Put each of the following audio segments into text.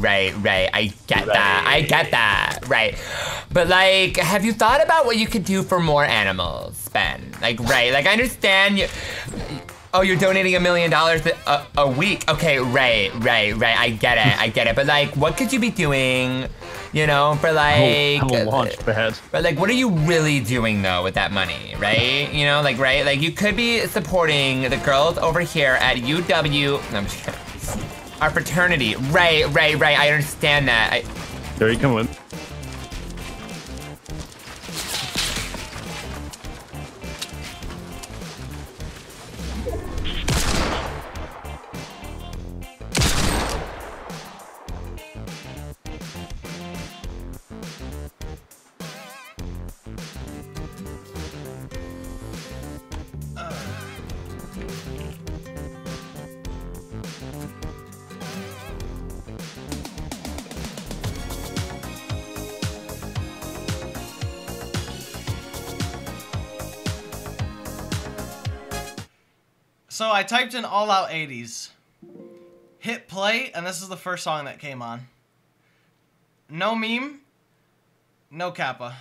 right. I get that. Right. But, like, have you thought about what you could do for more animals, Ben? Like, right. Like, I understand you... Oh, you're donating $1 million a week. Okay, right. I get it. But, like, what could you be doing, you know, for, like... How much, Ben? But, like, what are you really doing, though, with that money, right? You know, like, right? Like, you could be supporting the girls over here at UW... No, I'm just kidding. Our fraternity. Right. I understand that. There you come with. So I typed in All Out 80s, hit play, and this is the first song that came on. No meme, no Kappa.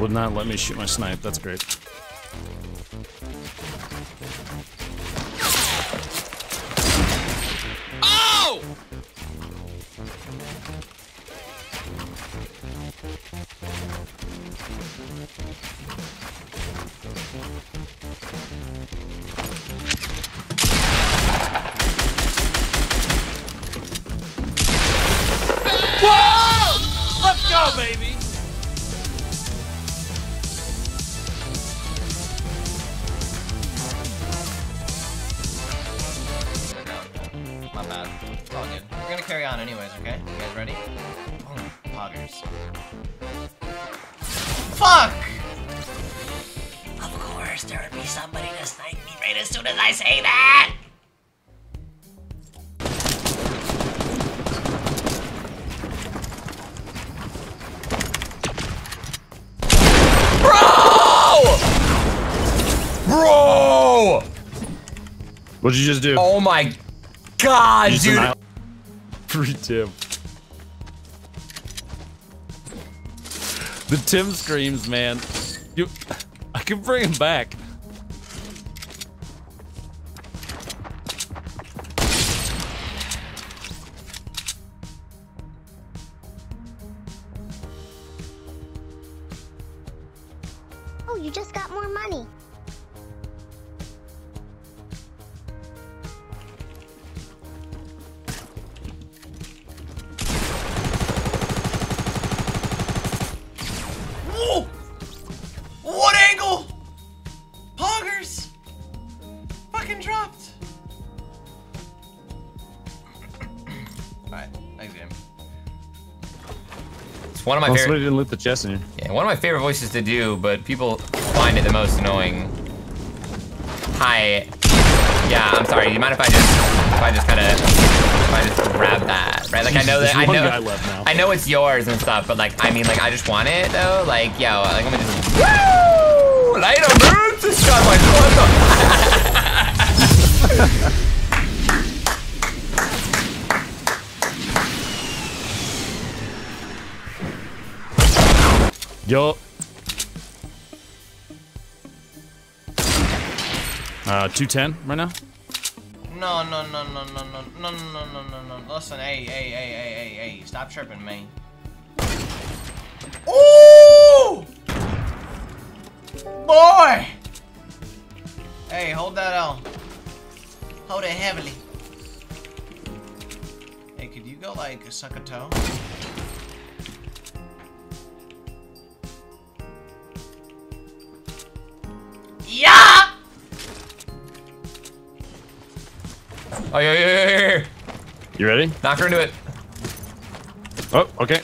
Would not let me shoot my snipe. That's great. Oh! Whoa! Let's go, baby! Carry on anyways, okay? You guys ready? Oh, poggers. Fuck! Of course, there would be somebody to snipe me right as soon as I say that! Bro! What'd you just do? Oh my god, dude! The Tim screams, man. I can bring him back. Oh, you just got more money. One of my favorite. Didn't loot the chest in here. Yeah, one of my favorite voices to do, but people find it the most annoying. Hi. Yeah, I'm sorry. Do you mind if I just if I just grab that? Right? Like, Jesus, I know it's yours and stuff, but like, I mean, like, I just want it though. Like, yo, like, I'm gonna just. Woo! Later, birds. This guy my phone. Yo. 210 right now? No. Listen, hey. Stop tripping, man. Ooh! Boy! Hey, hold that out. Hold it heavily. Hey, could you go, like, suck a toe? Yeah! Oh, yeah. You ready? Knock her into it. Oh, okay.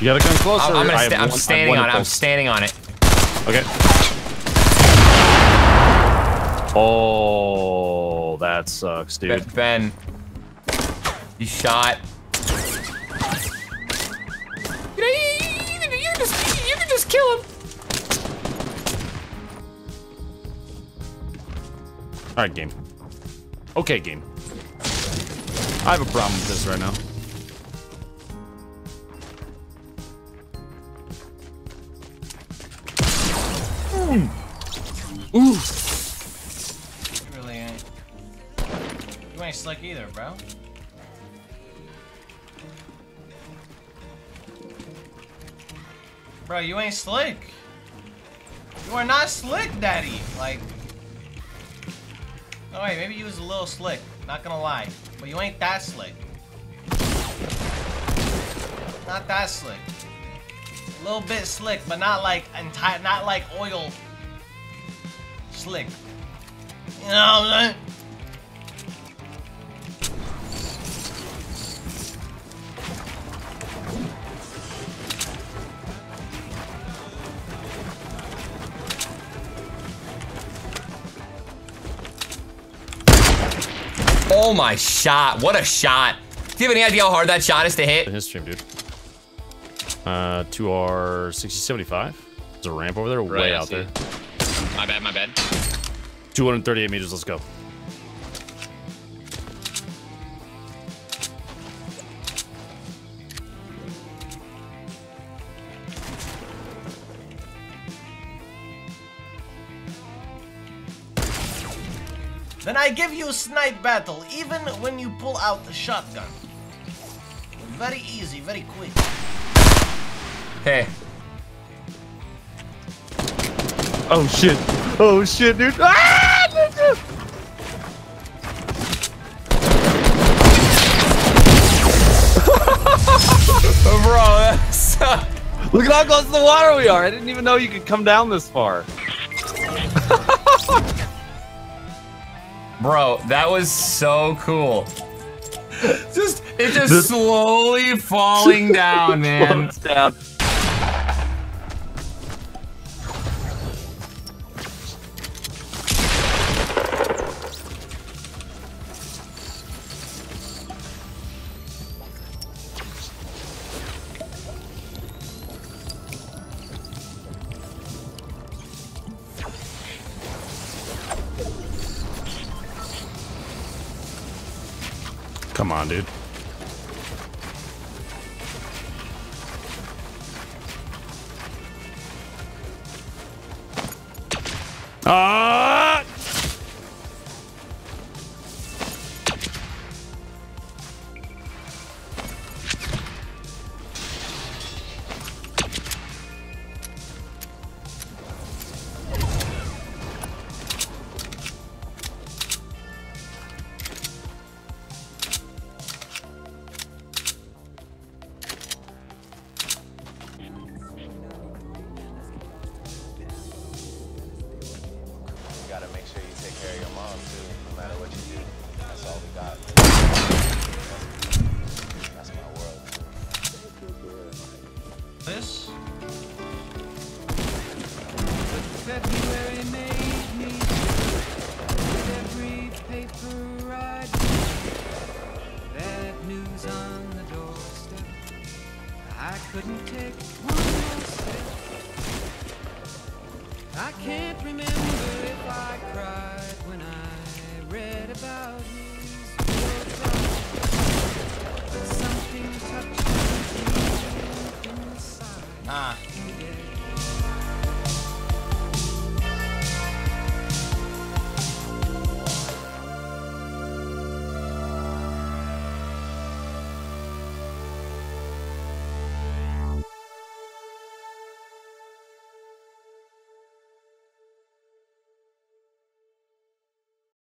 You gotta come closer. I'm standing on it. I'm standing on it. Okay. Oh, that sucks, dude. Ben, you shot. You can just kill him. All right, game. Okay, game. I have a problem with this right now. Ooh. You really ain't. You ain't slick either, bro. Bro, you ain't slick. You are not slick, daddy. Like... All right, maybe you was a little slick. Not gonna lie, but you ain't that slick. Not that slick. A little bit slick, but not like not like oil slick. You know what I'm saying? Oh my shot, what a shot. Do you have any idea how hard that shot is to hit? His stream, dude. 2R6075. There's a ramp over there, right, way out there. My bad. 238 meters, let's go. Then I give you a snipe battle, even when you pull out the shotgun. Very easy, very quick. Hey. Oh shit, dude. Ah! Bro, that sucked. Look at how close to the water we are. I didn't even know you could come down this far. Bro, that was so cool. It's just slowly falling down, man. Down. Come on, dude. Ah! This? February made me every paper I did. Bad news on the doorstep. I couldn't take one more step. I can't remember if I cried when I read about his words. Something.